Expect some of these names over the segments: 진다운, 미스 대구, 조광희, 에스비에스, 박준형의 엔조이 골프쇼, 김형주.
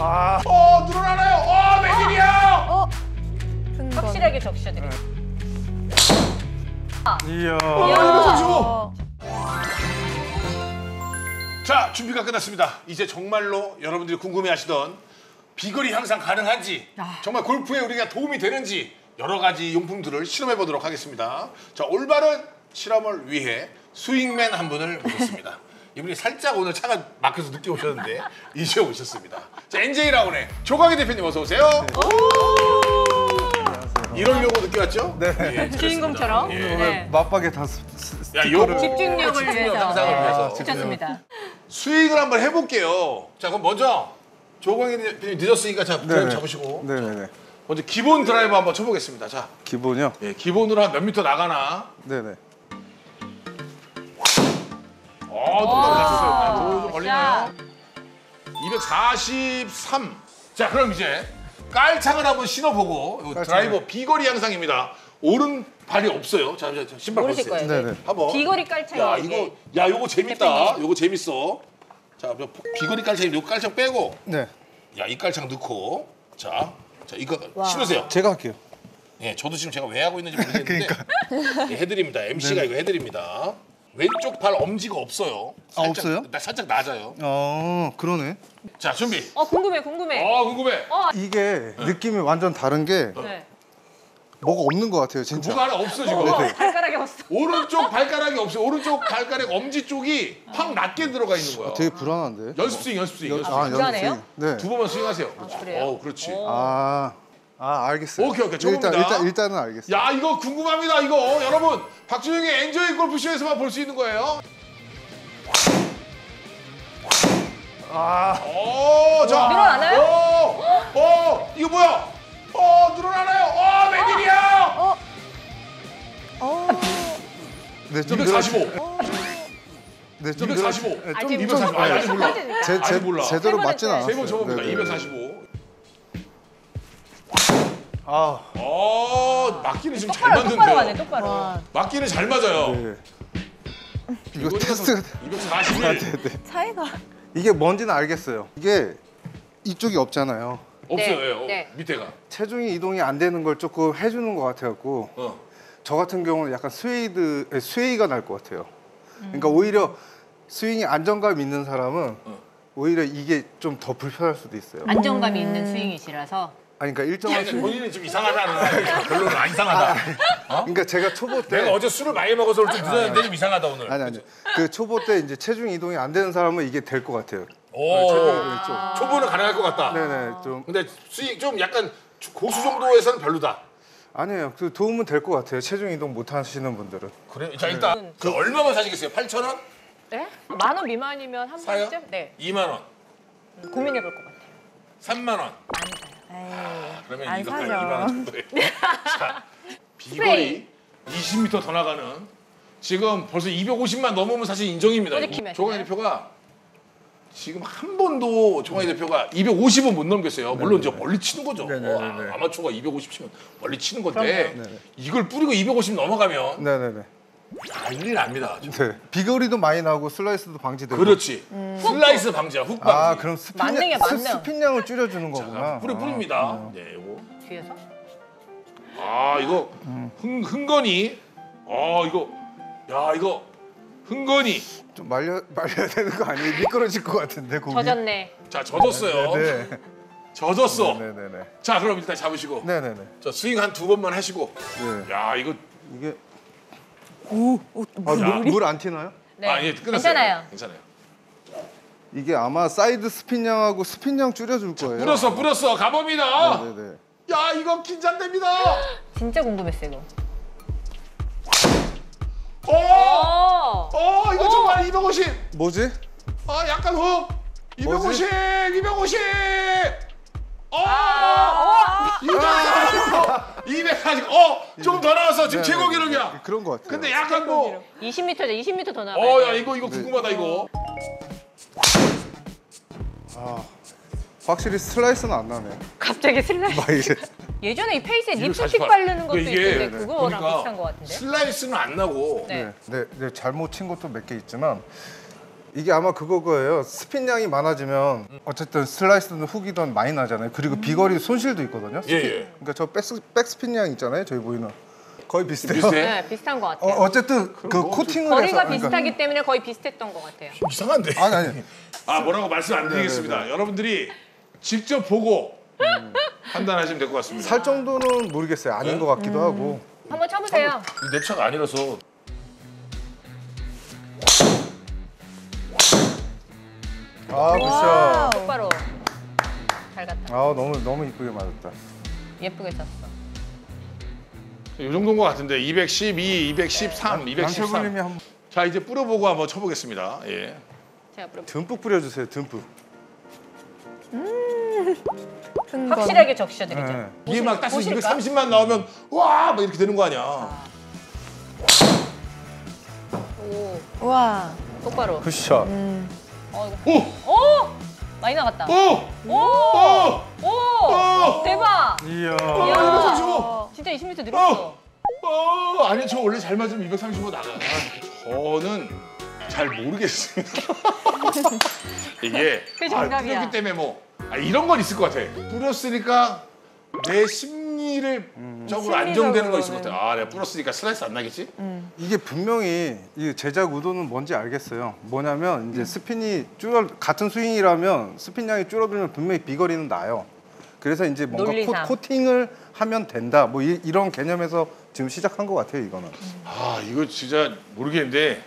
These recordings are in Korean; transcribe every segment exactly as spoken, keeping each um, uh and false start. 아. 어, 늘어나나요? 어, 웬일이야? 어. 어. 확실하게 적셔드릴게요. 네. 아. 이야. 어, 이거 좋아. 자, 준비가 끝났습니다. 이제 정말로 여러분들이 궁금해하시던 비거리 향상 가능한지, 아. 정말 골프에 우리가 도움이 되는지 여러 가지 용품들을 실험해 보도록 하겠습니다. 자, 올바른 실험을 위해 스윙맨 한 분을 모셨습니다. 이분이 살짝 오늘 차가 막혀서 늦게 오셨는데 이제 오셨습니다. 자, 엔제이 라운의 조광희 대표님 어서 오세요. 네. 이러려고 늦게 왔죠? 네. 예, 주인공처럼. 예. 네. 맞박에 다 스티커를... 집중력을 위해서. 아, 집중습니다. 스윙을 한번 해볼게요. 자, 그럼 먼저 조광희 대표님 늦었으니까 자, 드라이브 잡으시고. 네네네. 자, 먼저 기본 드라이브 한번 쳐보겠습니다. 자, 기본이요? 예, 기본으로 한 몇 미터 나가나. 네네. 어, 너무 잘쳤어요. 좀 걸리네요. 이백사십삼. 자, 그럼 이제 깔창을 한번 신어보고 드라이버 비거리 향상입니다. 오른발이 없어요. 자, 신발 벗으세요. 네네. 한번. 비거리 깔창. 야, 이거, 야, 이거 재밌다. 이거 재밌어. 자, 비거리 깔창, 요 깔창 빼고. 네. 야, 이 깔창 넣고. 자, 자, 이거 와. 신으세요. 제가 할게요. 예, 저도 지금 제가 왜 하고 있는지 모르겠는데. 그러니까. 예, 해드립니다. 엠씨가 네. 이거 해드립니다. 왼쪽 팔 엄지가 없어요. 살짝, 아, 없어요? 나 살짝 낮아요. 아, 그러네. 자, 준비. 어, 궁금해, 궁금해. 어, 궁금해. 어. 이게 네. 느낌이 완전 다른 게 네. 뭐가 없는 것 같아요, 진짜. 뭐가 하나 없어, 지금. 어, 네. 발가락이 없어. 오른쪽 발가락이 없어요. 오른쪽 발가락 엄지 쪽이 확 낮게 들어가 있는 거야. 아, 되게 불안한데. 연습 스윙, 연습 스윙. 연습 스윙. 아, 연습 스윙. 네. 두 번만 스윙하세요. 그렇죠. 아, 그래요? 어, 그렇지. 오. 아. 아, 알겠어요. 오케이, 오케이. 일단, 일단, 일단은 알겠어요. 야, 이거 궁금합니다, 이거. 어, 여러분, 박준형의 엔조이 골프쇼에서만 볼 수 있는 거예요. 아. 오, 자. 늘어나나요? 오, 오, 이거 뭐야? 오, 늘어나나요? 오, 웬일이야? 어. 어. 네, 좀 이백사십오. 어. 네, 좀 이백사십오. 네, 좀 이백사십오. 아니, 아직 몰라. 제, 제, 몰라. 제대로 맞진 않았어요. 세 번 쳐봅니다. 이백사십오. 아, 어, 맞기는 지금 똑바로, 잘 맞는데요. 똑바로 가네, 똑바로. 맞기는 잘 맞아요. 네. 이거 테스트 이백사십일. 아, 네, 네. 차이가. 이게 뭔지는 알겠어요. 이게 이쪽이 없잖아요. 없어요, 네. 네. 어, 네. 밑에가. 체중이 이동이 안 되는 걸 조금 해주는 것 같아갖고 어. 저 같은 경우는 약간 스웨이드, 네, 스웨이가 날 것 같아요. 음. 그러니까 오히려 스윙이 안정감 있는 사람은 어. 오히려 이게 좀 더 불편할 수도 있어요. 안정감이 음. 있는 스윙이시라서. 아니, 그러니까 일정한 수준. 본인이 좀 이상하다는 별로 안 이상하다. 아, 어? 그러니까 제가 초보 때 내가 어제 술을 많이 먹어서 좀 늦었는데 좀 이상하다 오늘. 아니 아니. 그 초보 때 이제 체중 이동이 안 되는 사람은 이게 될 것 같아요. 오. 아 초보는 가능할 것 같다. 네네 좀. 근데 스윙 좀 약간 고수 정도에서는 별로다. 아니에요. 그 도움은 될 것 같아요. 체중 이동 못 하시는 분들은. 그래. 자 일단 네. 그 얼마만 사시겠어요? 팔천 원? 네? 만 원 미만이면 한 사요? 번쯤? 네. 이만 원. 음, 고민해 볼 것 같아요. 삼만 원. 아, 그러면 이것까지 이만 원 정도예요. 자, 비거리 이십 미터 더 나가는 지금 벌써 이백오십만 넘으면 사실 인정입니다. 조광희 대표가 지금 한 번도 조광희 네. 대표가 이백오십은 못 넘겼어요. 네, 물론 네. 이제 멀리 치는 거죠. 네, 네, 와, 네. 아마추어가 이백오십 치면 멀리 치는 건데 네, 네. 이걸 뿌리고 이백오십 넘어가면 네, 네, 네. 난리 납니다. 네. 비거리도 많이 나고 슬라이스도 방지되고. 그렇지. 음. 슬라이스 방지야, 훅 방지. 아, 그럼 스핀, 만능이야, 만능. 스핀량을 줄여주는 거구나. 뿌리 뿌립니다. 아, 네, 이거. 뒤에서? 아, 이거 음. 흥, 흥건이. 아, 이거. 야, 이거. 흥건이. 좀 말려, 말려야 되는 거 아니에요? 미끄러질 것 같은데, 고기. 젖었네. 자, 젖었어요. 네네. 젖었어. 네네네. 자, 그럼 일단 잡으시고. 네네네. 자, 스윙 한 두 번만 하시고. 네. 야, 이거. 이게. 오, 오, 물 안 튀나요? 네, 아, 예, 끝났어요. 괜찮아요. 괜찮아요. 이게 아마 사이드 스핀량하고 스핀량 줄여줄 거예요. 뿌렸어, 뿌렸어. 가봅니다. 네네네. 야, 이거 긴장됩니다. 진짜 궁금했어요, 이거. 오! 오, 이거 정말 이백오십. 뭐지? 아, 약간 훅. 이백오십, 이백오십. 어! 이백사십. 어, 좀 더 나왔어. 지금 네, 최고 기록이야. 네, 그런 것 같아요. 근데 약간 뭐 이십 미터죠. 이십 미터 더 나와. 어, 야, 이거 이거 궁금하다, 네. 이거. 아. 확실히 슬라이스는 안 나네. 갑자기 슬라이스. 예전에 이 페이스에 립스틱 바르는 것도 있는데 그거랑 그러니까 비슷한 것 같은데. 슬라이스는 안 나고. 네. 네. 네, 네, 잘못 친 것도 몇 개 있지만 이게 아마 그거 거예요. 스핀량이 많아지면 어쨌든 슬라이스든 훅이든 많이 나잖아요. 그리고 음. 비거리 손실도 있거든요. 예, 예. 그러니까 저 백스, 백스핀량 있잖아요. 저희 보이는 거의 비슷해요. 비슷해? 네, 비슷한 것 같아요. 어, 어쨌든 그 코팅을 거리가 해서 거리가 비슷하기 그러니까. 때문에 거의 비슷했던 것 같아요. 이상한데? 아니, 아니. 아, 뭐라고 말씀 안 드리겠습니다. 네, 네, 네. 여러분들이 직접 보고 음. 판단하시면 될 것 같습니다. 살 정도는 모르겠어요. 아닌 네? 것 같기도 음. 하고. 한번 쳐보세요. 내 차가 아니라서. 아, 굿샷. 똑바로. 잘 갔다. 아, 너무 너무 이쁘게 맞았다. 예쁘게 쳤어. 이 정도인 것 같은데 이백십이, 이백십삼, 이백십삼. 남철구님이 한번. 자, 이제 뿌려보고 한번 쳐보겠습니다. 예. 제가 뿌려. 듬뿍 뿌려주세요. 듬뿍. 음. 확실하게 적셔드리죠. 네. 이게 막 딱 이백삼십만 나오면 와! 막 이렇게 되는 거 아니야. 아. 오. 와. 똑바로. 굿샷. 음. 어, 오! 오! 많이 나갔다. 오! 오! 오! 오! 오! 대박! 이야. 이백삼십오! 진짜 이십 미터 늘었어. 오! 아니, 저 원래 잘 맞으면 이백삼십오 나가. 저는 잘 모르겠습니다. 이게 그 정답이야. 아, 그렇기 때문에 뭐 아, 이런 건 있을 것 같아. 뿌렸으니까 내 심리를 음. 적으로 안정되는 거 있을 것 같아. 아, 내가 뿌렸으니까 슬라이스 안 나겠지? 음. 이게 분명히 이 제작 의도는 뭔지 알겠어요. 뭐냐면 이제 스핀이 줄어 같은 스윙이라면 스핀량이 줄어들면 분명히 비거리는 나요. 그래서 이제 뭔가 코, 코팅을 하면 된다. 뭐 이, 이런 개념에서 지금 시작한 것 같아요, 이거는. 음. 아, 이거 진짜 모르겠는데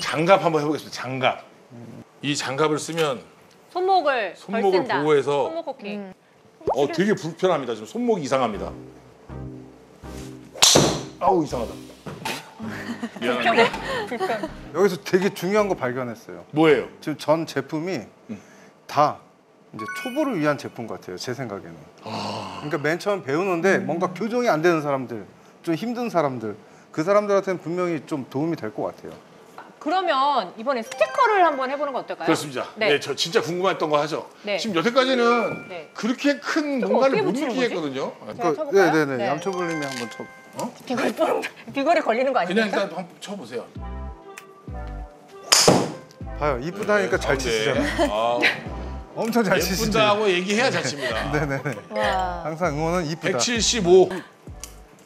장갑 한번 해보겠습니다. 장갑. 음. 이 장갑을 쓰면. 손목을, 손목을 보호해서 손목 코킹. 음. 어, 되게 불편합니다. 지금 손목이 이상합니다. 아우, 이상하다. 미안합니다. 불편. 여기서 되게 중요한 거 발견했어요. 뭐예요? 지금 전 제품이 음. 다 이제 초보를 위한 제품 같아요. 제 생각에는. 아... 그러니까 맨 처음 배우는데 음. 뭔가 교정이 안 되는 사람들, 좀 힘든 사람들, 그 사람들한테는 분명히 좀 도움이 될 것 같아요. 그러면 이번에 스티커를 한번 해보는 거 어떨까요? 그렇습니다. 네, 네, 저 진짜 궁금했던 거 하죠. 네. 지금 여태까지는 네. 그렇게 큰 뭔가를 못 느끼겠거든요. 그러니까, 네네네. 네. 네. 얌초벌님이 한번 쳐. 어? 비거리 비거리 걸리는 거 아니에요? 그냥 일단 한번 쳐보세요. 봐요, 이쁘다니까 네, 잘 치시잖아요. 아, 엄청 잘 치시죠. 이쁘다고 얘기해야 잘 칩니다. 네네네. 와. 항상 응원은 이쁘다. 백칠십오.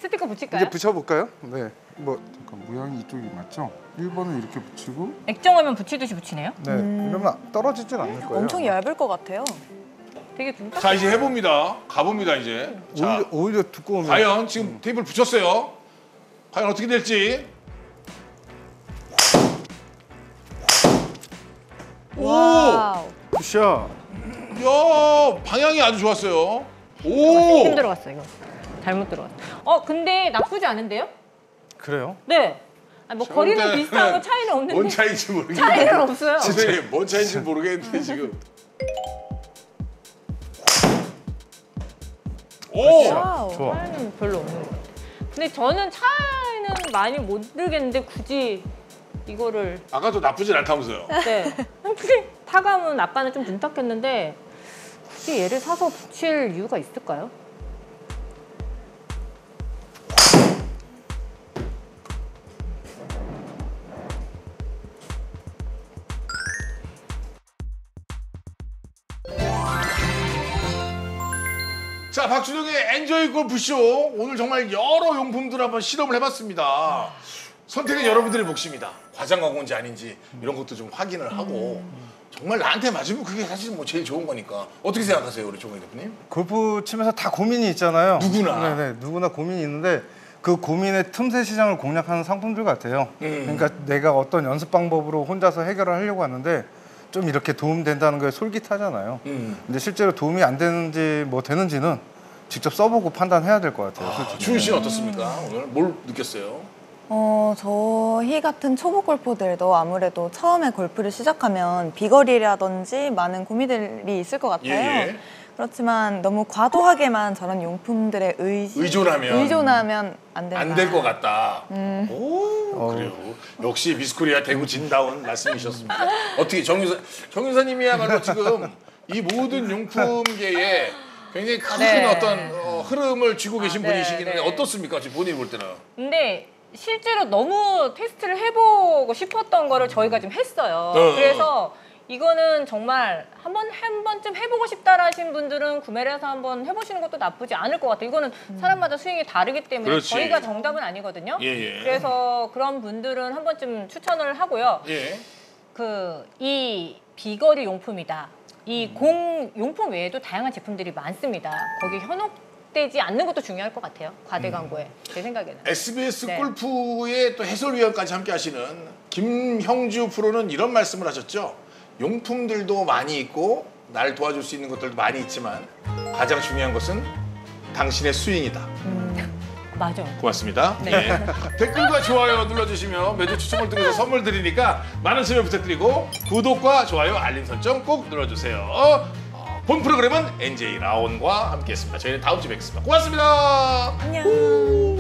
스티커 붙일까요? 이제 붙여볼까요? 네. 뭐 잠깐, 모양이 이쪽이 맞죠? 일 번은 이렇게 붙이고 액정하면 붙이듯이 붙이네요? 네, 음. 이러면 떨어지진 않을 거예요. 엄청 얇을 것 같아요. 되게 둥딱. 자, 이제 해봅니다. 가봅니다, 이제. 오히려, 자, 오히려 두꺼우면. 과연 지금 음. 테이블 붙였어요. 과연 어떻게 될지. 와우. 오! 굿샷. 야, 방향이 아주 좋았어요. 오! 힘 들어갔어, 이거. 잘못 들어갔어. 어, 근데 나쁘지 않은데요? 그래요? 네. 아니, 뭐 거리는 비슷하고 차이는 없는데. 뭔 차이인지 모르겠어요. 차이는 없어요. 선생님, 뭔 차이인지 모르겠는데 지금. 오! 와우, 좋아. 차이는 별로 없는 것 같아요. 근데 저는 차이는 많이 못 들겠는데 굳이 이거를. 아까도 나쁘진 않다면서요. 네. 타감은 아까는 좀 눈닦였는데 굳이 얘를 사서 붙일 이유가 있을까요? 자, 박준형의 엔조이 골프쇼. 오늘 정말 여러 용품들 한번 실험을 해봤습니다. 선택은 여러분들의 몫입니다. 과장 광고인지 아닌지 이런 것도 좀 확인을 하고 정말 나한테 맞으면 그게 사실 뭐 제일 좋은 거니까. 어떻게 생각하세요, 우리 조광희 대표님? 골프 치면서 다 고민이 있잖아요. 누구나. 네네, 누구나 고민이 있는데 그 고민의 틈새 시장을 공략하는 상품들 같아요. 음. 그러니까 내가 어떤 연습 방법으로 혼자서 해결을 하려고 하는데 좀 이렇게 도움된다는 거에 솔깃하잖아요. 음. 근데 실제로 도움이 안 되는지 뭐 되는지는 직접 써보고 판단해야 될 것 같아요. 아, 준희 씨는 어떻습니까? 음. 오늘 뭘 느꼈어요? 어, 저희 같은 초보 골퍼들도 아무래도 처음에 골프를 시작하면 비거리라든지 많은 고민들이 있을 것 같아요. 예, 예. 그렇지만 너무 과도하게만 저런 용품들에 의... 의존하면 의존하면 안 된다. 안 될 것 같다. 음. 오, 어. 그래요. 역시 미스코리아 대구 진다운 말씀이셨습니다. 어떻게 정 여사, 정 여사님이야말로 지금 이 모든 용품계에 굉장히 큰 네. 어떤 어, 흐름을 쥐고 계신 아, 분이시긴 한데 네, 네. 어떻습니까? 지금 본인이 볼 때는. 근데 실제로 너무 테스트를 해보고 싶었던 거를 저희가 좀 했어요. 어. 그래서 이거는 정말 한 번, 한 번쯤 해보고 싶다라 하신 분들은 구매를 해서 한번 해보시는 것도 나쁘지 않을 것 같아요. 이거는 사람마다 스윙이 다르기 때문에 그렇지. 저희가 정답은 아니거든요. 예, 예. 그래서 그런 분들은 한 번쯤 추천을 하고요. 예. 그, 이 비거리 용품이다. 이 공 용품 외에도 다양한 제품들이 많습니다. 거기 현혹 되지 않는 것도 중요할 것 같아요. 과대 광고에. 음. 제 생각에는. 에스비에스 네. 골프의 또 해설위원까지 함께 하시는 김형주 프로는 이런 말씀을 하셨죠. 용품들도 많이 있고 날 도와줄 수 있는 것들도 많이 있지만 가장 중요한 것은 당신의 스윙이다. 음. 맞아. 고맙습니다. 네. 예. 댓글과 좋아요 눌러주시면 매주 추첨을 통해서 선물 드리니까 많은 참여 부탁드리고 구독과 좋아요, 알림 설정 꼭 눌러주세요. 본 프로그램은 엔제이 라온과 함께했습니다. 저희는 다음 주에 뵙겠습니다. 고맙습니다. 안녕.